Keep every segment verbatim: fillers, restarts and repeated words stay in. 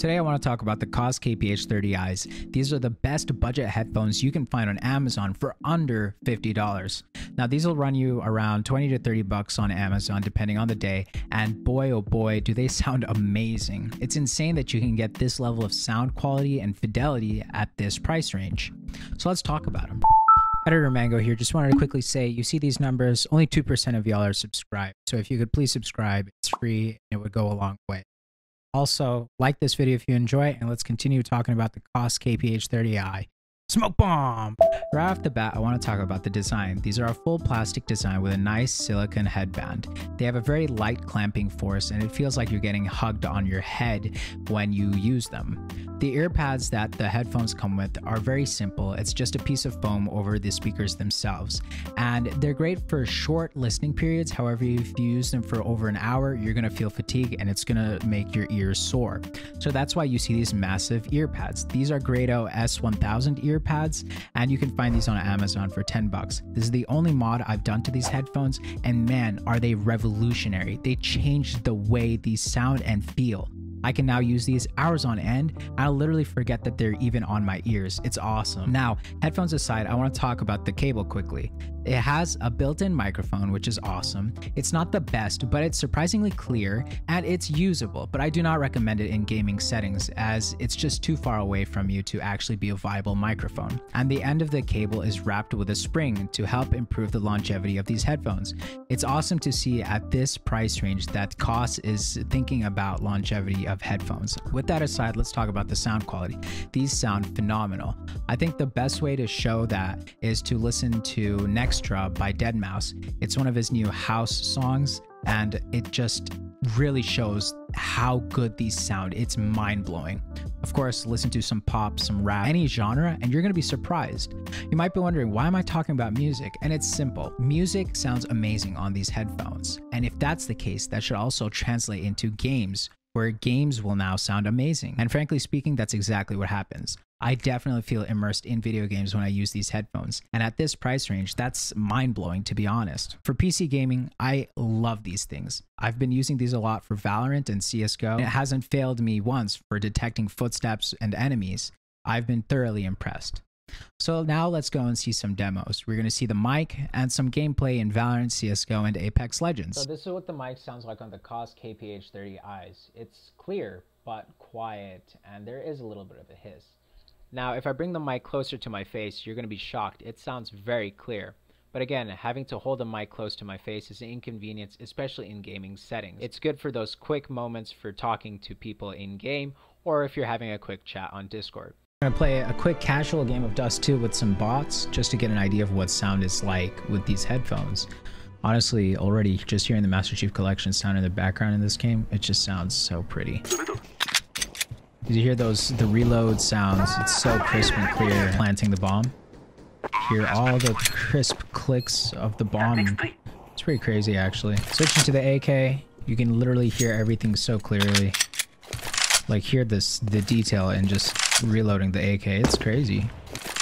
Today I want to talk about the Koss K P H thirty i's. These are the best budget headphones you can find on Amazon for under fifty dollars. Now these will run you around twenty to thirty bucks on Amazon depending on the day, and boy oh boy do they sound amazing. It's insane that you can get this level of sound quality and fidelity at this price range. So let's talk about them. Editor Mango here, just wanted to quickly say, you see these numbers, only two percent of y'all are subscribed. So if you could please subscribe, it's free and it would go a long way. Also, like this video if you enjoy it, and let's continue talking about the Koss K P H thirty i. Smoke bomb! Right off the bat, I want to talk about the design. These are a full plastic design with a nice silicone headband. They have a very light clamping force, and it feels like you're getting hugged on your head when you use them. The ear pads that the headphones come with are very simple. It's just a piece of foam over the speakers themselves. And they're great for short listening periods. However, if you use them for over an hour, you're going to feel fatigue and it's going to make your ears sore. So that's why you see these massive ear pads. These are Grado S one thousand ear pads, and you can find these on Amazon for ten bucks. This is the only mod I've done to these headphones, and man, are they revolutionary. They changed the way these sound and feel. I can now use these hours on end. I'll literally forget that they're even on my ears. It's awesome. Now, headphones aside, I want to talk about the cable quickly. It has a built-in microphone, which is awesome. It's not the best, but it's surprisingly clear and it's usable, but I do not recommend it in gaming settings as it's just too far away from you to actually be a viable microphone. And the end of the cable is wrapped with a spring to help improve the longevity of these headphones. It's awesome to see at this price range that Koss is thinking about longevity of headphones. With that aside, let's talk about the sound quality. These sound phenomenal. I think the best way to show that is to listen to Extra by deadmau five. It's one of his new house songs, and it just really shows how good these sound. It's mind-blowing. Of course, listen to some pop, some rap, any genre, and you're going to be surprised. You might be wondering, why am I talking about music? And it's simple. Music sounds amazing on these headphones, and if that's the case, that should also translate into games, where games will now sound amazing. And frankly speaking, that's exactly what happens. I definitely feel immersed in video games when I use these headphones. And at this price range, that's mind-blowing, to be honest. For P C gaming, I love these things. I've been using these a lot for Valorant and C S G O, and it hasn't failed me once for detecting footsteps and enemies. I've been thoroughly impressed. So now let's go and see some demos. We're going to see the mic and some gameplay in Valorant, C S G O, and Apex Legends. So this is what the mic sounds like on the Koss K P H thirty i's. It's clear, but quiet, and there is a little bit of a hiss. Now, if I bring the mic closer to my face, you're going to be shocked. It sounds very clear. But again, having to hold the mic close to my face is an inconvenience, especially in gaming settings. It's good for those quick moments for talking to people in-game, or if you're having a quick chat on Discord. I'm going to play a quick casual game of Dust two with some bots just to get an idea of what sound is like with these headphones. Honestly, already just hearing the Master Chief collection sound in the background in this game, it just sounds so pretty. Did you hear those, the reload sounds? It's so crisp and clear planting the bomb. Hear all the crisp clicks of the bomb. It's pretty crazy actually. Switching to the A K, you can literally hear everything so clearly. Like hear this, the detail and just reloading the A K, it's crazy.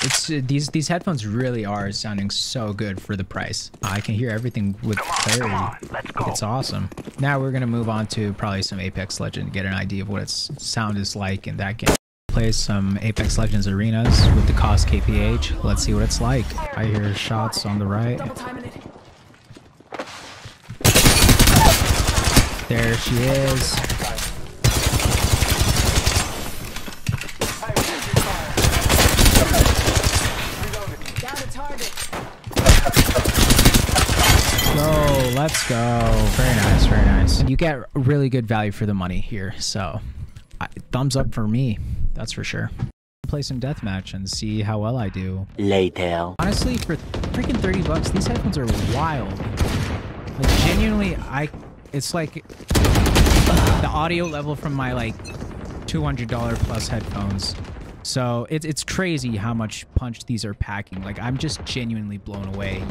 It's uh, these these headphones really are sounding so good for the price. I can hear everything with clarity. It's awesome. Now we're gonna move on to probably some Apex Legends, get an idea of what its sound is like in that game. Play some Apex Legends arenas with the Koss K P H. Let's see what it's like. I hear shots on the right. There she is. Yo, let's go. Very nice, very nice. You get really good value for the money here, so I, thumbs up for me, that's for sure. Play some deathmatch and see how well I do. Later. Honestly, for freaking thirty bucks, these headphones are wild. Like, genuinely, I, it's like the audio level from my like two hundred dollar plus headphones. So it's it's crazy how much punch these are packing. Like I'm just genuinely blown away.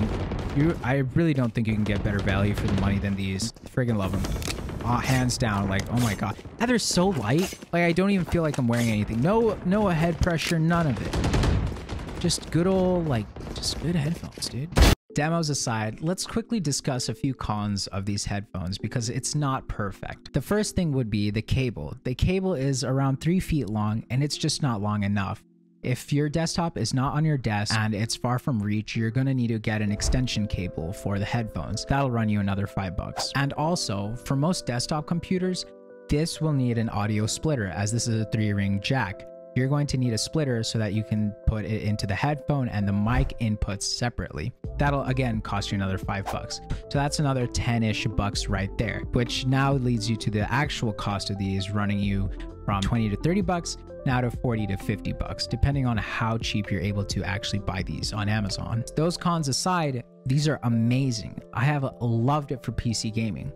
You, you, I really don't think you can get better value for the money than these. Friggin' love them. Oh, hands down. Like oh my god. And they're so light. Like I don't even feel like I'm wearing anything. No no head pressure. None of it. Just good old like just good headphones, dude. demos aside, let's quickly discuss a few cons of these headphones because it's not perfect. The first thing would be the cable. The cable is around three feet long and it's just not long enough. If your desktop is not on your desk and it's far from reach, you're gonna need to get an extension cable for the headphones. That'll run you another five bucks. And also, for most desktop computers, this will need an audio splitter as this is a three-ring jack. You're going to need a splitter so that you can put it into the headphone and the mic inputs separately. That'll again cost you another five bucks. So that's another ten-ish bucks right there, which now leads you to the actual cost of these running you from twenty to thirty bucks now to forty to fifty bucks, depending on how cheap you're able to actually buy these on Amazon. Those cons aside, these are amazing. I have loved it for P C gaming.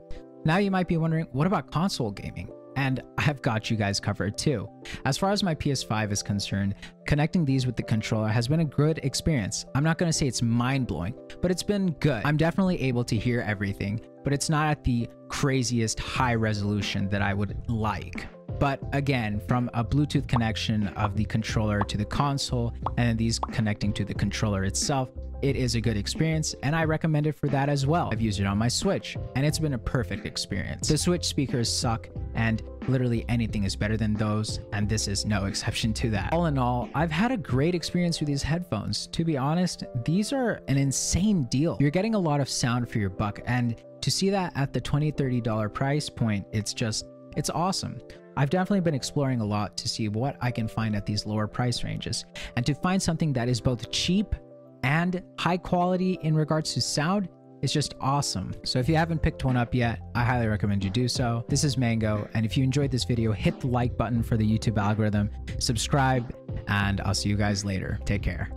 Now you might be wondering, what about console gaming? And I've got you guys covered too. As far as my P S five is concerned, connecting these with the controller has been a good experience. I'm not gonna say it's mind-blowing, but it's been good. I'm definitely able to hear everything, but it's not at the craziest high resolution that I would like. But again, from a Bluetooth connection of the controller to the console and these connecting to the controller itself, it is a good experience and I recommend it for that as well. I've used it on my Switch and it's been a perfect experience. The Switch speakers suck and literally anything is better than those, and this is no exception to that. All in all, I've had a great experience with these headphones. To be honest, these are an insane deal. You're getting a lot of sound for your buck, and to see that at the twenty, thirty dollar price point, it's just, it's awesome. I've definitely been exploring a lot to see what I can find at these lower price ranges, and to find something that is both cheap and high quality in regards to sound is just awesome. So if you haven't picked one up yet, I highly recommend you do so. This is Mango, and if you enjoyed this video, hit the like button for the YouTube algorithm, subscribe, and I'll see you guys later. Take care.